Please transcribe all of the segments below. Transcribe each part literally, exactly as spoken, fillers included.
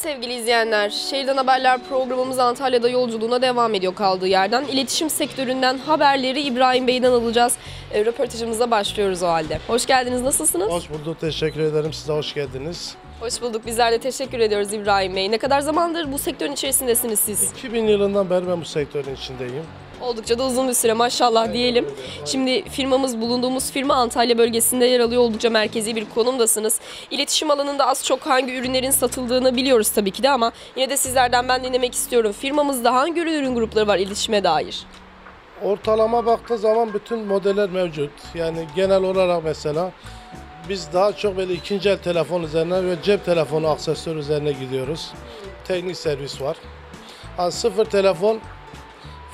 sevgili izleyenler, Şehirden Haberler programımız Antalya'da yolculuğuna devam ediyor kaldığı yerden. İletişim sektöründen haberleri İbrahim Bey'den alacağız. E, röportajımıza başlıyoruz o halde. Hoş geldiniz, nasılsınız? Hoş bulduk, teşekkür ederim. Size hoş geldiniz. Hoş bulduk, bizler de teşekkür ediyoruz İbrahim Bey. Ne kadar zamandır bu sektörün içerisindesiniz siz? iki bin yılından beri ben bu sektörün içindeyim. Oldukça da uzun bir süre, maşallah aynen, diyelim. Öyle. Şimdi firmamız, bulunduğumuz firma Antalya bölgesinde yer alıyor. Oldukça merkezi bir konumdasınız. İletişim alanında az çok hangi ürünlerin satıldığını biliyoruz tabii ki de, ama yine de sizlerden ben dinlemek istiyorum. Firmamızda hangi ürün grupları var iletişime dair? Ortalama baktığı zaman bütün modeller mevcut. Yani genel olarak mesela biz daha çok böyle ikinci el telefon üzerine ve cep telefonu aksesuar üzerine gidiyoruz. Teknik servis var. Yani sıfır telefon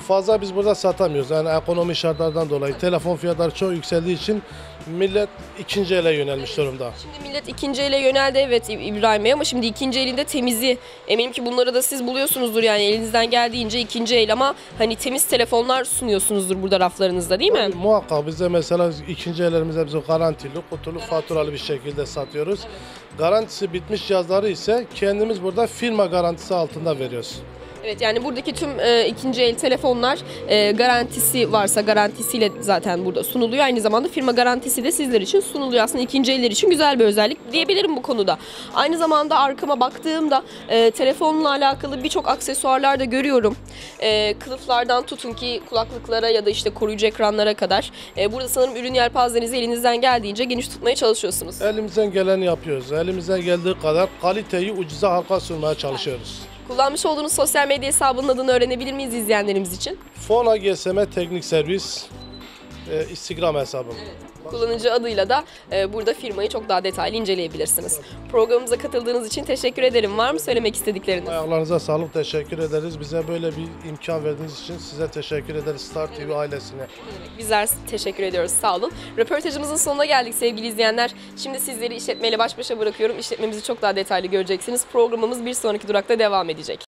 fazla biz burada satamıyoruz. Yani ekonomi şartlardan dolayı telefon fiyatları çok yükseldiği için millet ikinci ele yönelmiş durumda. Şimdi millet ikinci ele yöneldi, evet İbrahim Bey, ama şimdi ikinci elinde temizi, eminim ki bunları da siz buluyorsunuzdur, yani elinizden geldiğince ikinci el ama hani temiz telefonlar sunuyorsunuzdur burada raflarınızda, değil mi? Tabii, muhakkak biz de mesela ikinci ellerimize biz garantili, kutulu, faturalı bir şekilde satıyoruz. Evet. Garantisi bitmiş cihazları ise kendimiz burada firma garantisi altında veriyoruz. Evet, yani buradaki tüm e, ikinci el telefonlar e, garantisi varsa garantisiyle zaten burada sunuluyor. Aynı zamanda firma garantisi de sizler için sunuluyor. Aslında ikinci eller için güzel bir özellik diyebilirim bu konuda. Aynı zamanda arkama baktığımda e, telefonla alakalı birçok aksesuarlar da görüyorum. E, kılıflardan tutun ki kulaklıklara ya da işte koruyucu ekranlara kadar. E, burada sanırım ürün yelpazenizi elinizden geldiğince geniş tutmaya çalışıyorsunuz. Elimizden geleni yapıyoruz. Elimizden geldiği kadar kaliteyi ucuza halka sunmaya çalışıyoruz. Evet. Kullanmış olduğunuz sosyal medya hesabının adını öğrenebilir miyiz izleyenlerimiz için? Fona G S M Teknik Servis e, Instagram hesabım. Evet. Kullanıcı adıyla da e, burada firmayı çok daha detaylı inceleyebilirsiniz. Evet. Programımıza katıldığınız için teşekkür ederim. Var mı söylemek istedikleriniz? Ayaklarınıza sağlık, teşekkür ederiz. Bize böyle bir imkan verdiğiniz için size teşekkür ederiz, Star evet. T V ailesine. Evet. Bizler teşekkür ediyoruz, sağ olun. Röportajımızın sonuna geldik sevgili izleyenler. Şimdi sizleri işletmeyle baş başa bırakıyorum. İşletmemizi çok daha detaylı göreceksiniz. Programımız bir sonraki durakta devam edecek.